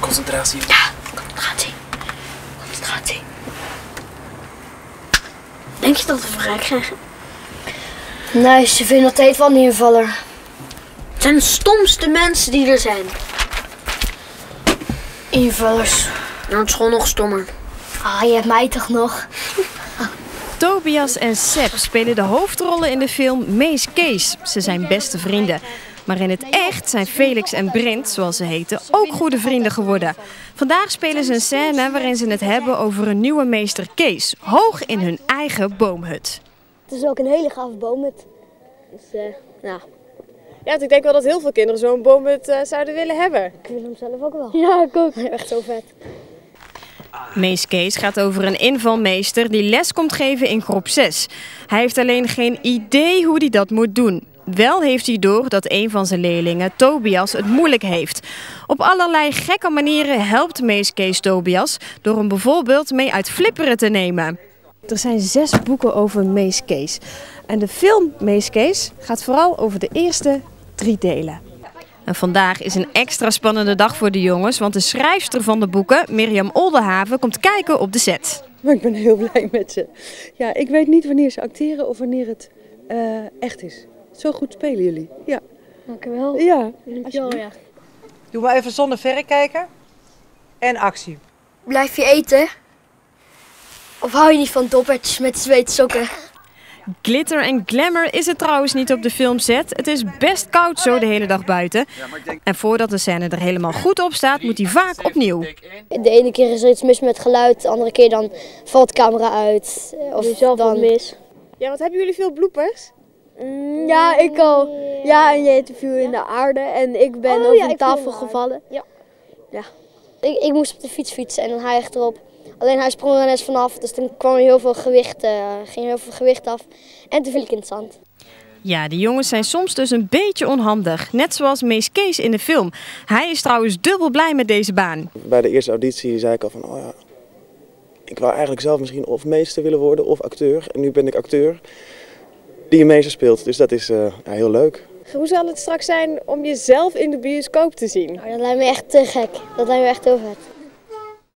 Concentratie. Ja, concentratie. Concentratie. Denk je dat we vrij krijgen? Nee, ze vinden het steeds wel een invaller. Het zijn de stomste mensen die er zijn. Invallers. Nou, het is gewoon nog stommer. Ah, je hebt mij toch nog? Tobias en Seb spelen de hoofdrollen in de film Mees Kees. Ze zijn beste vrienden. Maar in het echt zijn Felix en Brent, zoals ze heten, ook goede vrienden geworden. Vandaag spelen ze een scène waarin ze het hebben over een nieuwe meester Kees. Hoog in hun eigen boomhut. Het is ook een hele gave boomhut. Dus, nou. Ja, want ik denk wel dat heel veel kinderen zo'n boomhut zouden willen hebben. Ik wil hem zelf ook wel. Ja, ik ook. Echt zo vet. Mees Kees gaat over een invalmeester die les komt geven in groep 6. Hij heeft alleen geen idee hoe hij dat moet doen. Wel heeft hij door dat een van zijn leerlingen, Tobias, het moeilijk heeft. Op allerlei gekke manieren helpt Mees Kees Tobias door hem bijvoorbeeld mee uit flipperen te nemen. Er zijn 6 boeken over Mees Kees. En de film Mees Kees gaat vooral over de eerste 3 delen. En vandaag is een extra spannende dag voor de jongens, want de schrijfster van de boeken, Mirjam Oldehave, komt kijken op de set. Maar ik ben heel blij met ze. Ja, ik weet niet wanneer ze acteren of wanneer het echt is. Zo goed spelen jullie. Ja. Dank u wel. Ja. Ja. Doe maar even zonder verrekijker en actie. Blijf je eten? Of hou je niet van doppertjes met zweetsokken? Glitter en glamour is het trouwens niet op de filmset. Het is best koud zo de hele dag buiten. En voordat de scène er helemaal goed op staat, moet hij vaak opnieuw. De ene keer is er iets mis met geluid, de andere keer dan valt de camera uit. Of zelf dan mis. Ja, want hebben jullie veel bloepers? Ja, ik al. Ja, en jij viel in de aarde en ik ben over de tafel gevallen. Ja. Ik moest op de fiets fietsen en dan hij echt erop. Alleen hij sprong er net vanaf, dus toen kwam er heel veel gewicht af en toen viel ik in het zand. Ja, die jongens zijn soms dus een beetje onhandig, net zoals Mees Kees in de film. Hij is trouwens dubbel blij met deze baan. Bij de eerste auditie zei ik al van, oh ja, ik wou eigenlijk zelf misschien of meester willen worden of acteur. En nu ben ik acteur die een meester speelt, dus dat is heel leuk. Hoe zal het straks zijn om jezelf in de bioscoop te zien? Oh, dat lijkt me echt te gek, dat lijkt me echt heel vet.